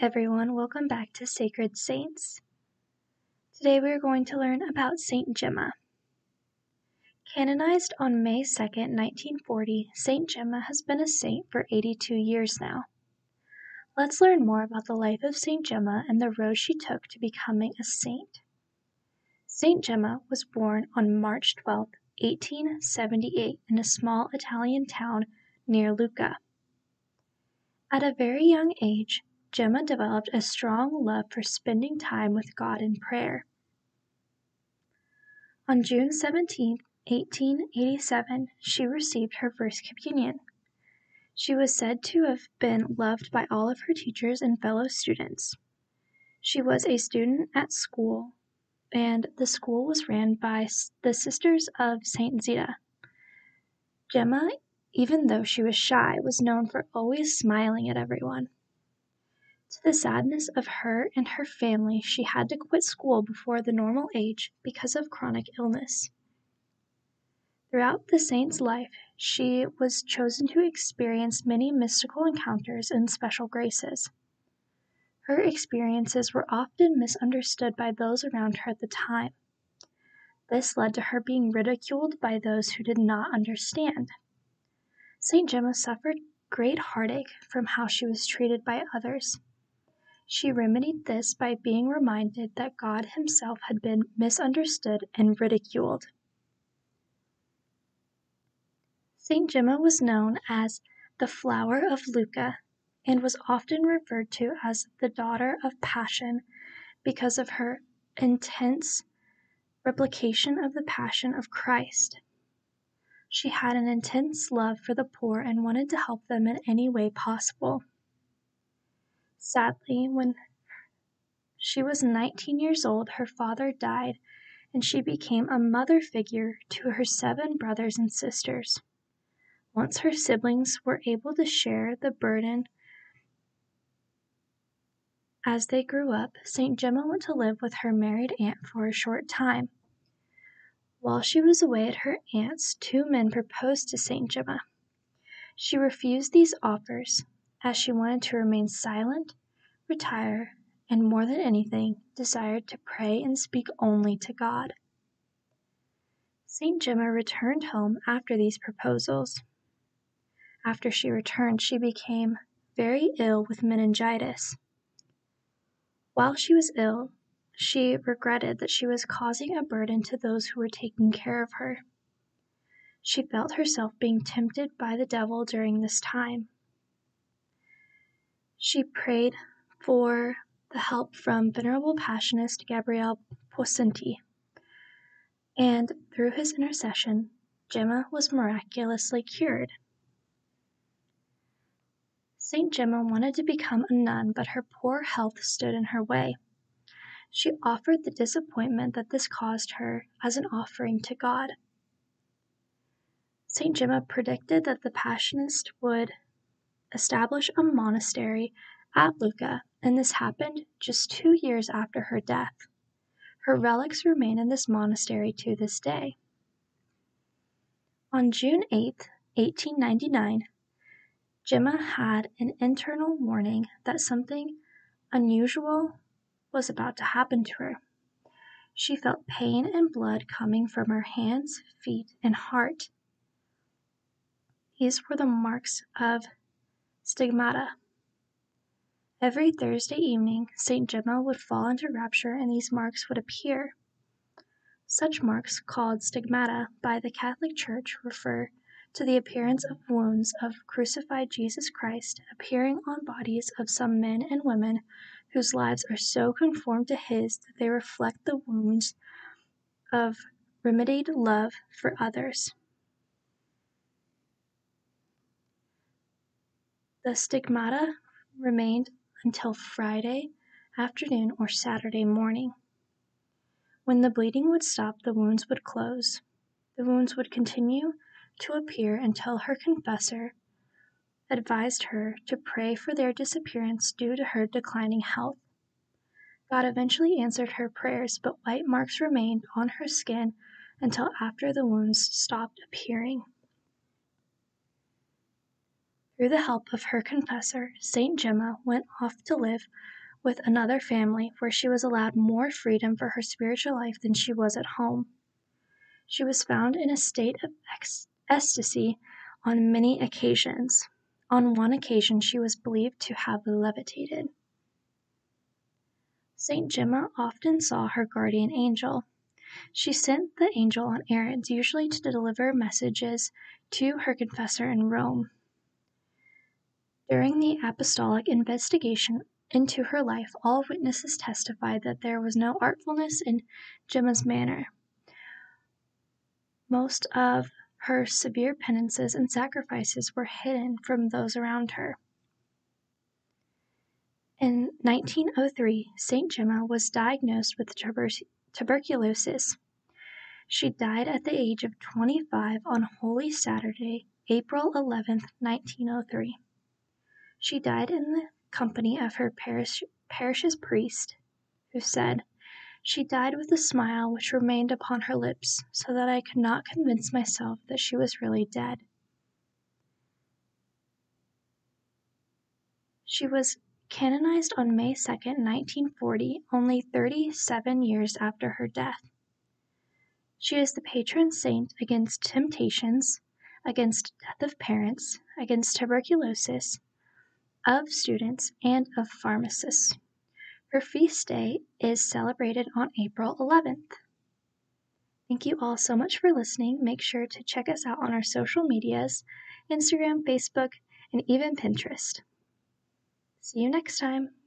everyone, welcome back to Sacred Saints. Today we are going to learn about Saint Gemma. Canonized on May 2, 1940, Saint Gemma has been a saint for 82 years now. Let's learn more about the life of Saint Gemma and the road she took to becoming a saint. Saint Gemma was born on March 12, 1878 in a small Italian town near Lucca. At a very young age, Gemma developed a strong love for spending time with God in prayer. On June 17, 1887, she received her first communion. She was said to have been loved by all of her teachers and fellow students. She was a student at school, and the school was ran by the Sisters of St. Zita. Gemma, even though she was shy, was known for always smiling at everyone. To the sadness of her and her family, she had to quit school before the normal age because of chronic illness. Throughout the saint's life, she was chosen to experience many mystical encounters and special graces. Her experiences were often misunderstood by those around her at the time. This led to her being ridiculed by those who did not understand. Saint Gemma suffered great heartache from how she was treated by others. She remedied this by being reminded that God himself had been misunderstood and ridiculed. Saint Gemma was known as the Flower of Lucca and was often referred to as the Daughter of Passion because of her intense replication of the Passion of Christ. She had an intense love for the poor and wanted to help them in any way possible. Sadly, when she was 19 years old, her father died, and she became a mother figure to her 7 brothers and sisters. Once her siblings were able to share the burden as they grew up, Saint Gemma went to live with her married aunt for a short time. While she was away at her aunt's, 2 men proposed to Saint Gemma. She refused these offers, as she wanted to remain silent, retire, and more than anything, desired to pray and speak only to God. Saint Gemma returned home after these proposals. After she returned, she became very ill with meningitis. While she was ill, she regretted that she was causing a burden to those who were taking care of her. She felt herself being tempted by the devil during this time. She prayed for the help from Venerable Passionist Gabriel Pocenti, and through his intercession, Gemma was miraculously cured. Saint Gemma wanted to become a nun, but her poor health stood in her way. She offered the disappointment that this caused her as an offering to God. Saint Gemma predicted that the Passionist would establish a monastery at Lucca, and this happened just 2 years after her death. Her relics remain in this monastery to this day. On June 8, 1899, Gemma had an internal warning that something unusual was about to happen to her. She felt pain and blood coming from her hands, feet, and heart. These were the marks of stigmata. Every Thursday evening, Saint Gemma would fall into rapture and these marks would appear. Such marks, called stigmata by the Catholic Church, refer to the appearance of wounds of crucified Jesus Christ appearing on bodies of some men and women whose lives are so conformed to his that they reflect the wounds of remedied love for others. The stigmata remained until Friday afternoon or Saturday morning. When the bleeding would stop, the wounds would close. The wounds would continue to appear until her confessor advised her to pray for their disappearance due to her declining health. God eventually answered her prayers, but white marks remained on her skin until after the wounds stopped appearing. through the help of her confessor, Saint Gemma went off to live with another family where she was allowed more freedom for her spiritual life than she was at home. She was found in a state of ecstasy on many occasions. On one occasion, she was believed to have levitated. Saint Gemma often saw her guardian angel. She sent the angel on errands, usually to deliver messages to her confessor in Rome. During the apostolic investigation into her life, all witnesses testified that there was no artfulness in Gemma's manner. Most of her severe penances and sacrifices were hidden from those around her. In 1903, St. Gemma was diagnosed with tuberculosis. She died at the age of 25 on Holy Saturday, April 11, 1903. She died in the company of her parish's priest, who said, "She died with a smile which remained upon her lips, so that I could not convince myself that she was really dead." She was canonized on May 2, 1940, only 37 years after her death. She is the patron saint against temptations, against death of parents, against tuberculosis, of students, and of pharmacists. Her feast day is celebrated on April 11th. Thank you all so much for listening. Make sure to check us out on our social medias, Instagram, Facebook, and even Pinterest. See you next time.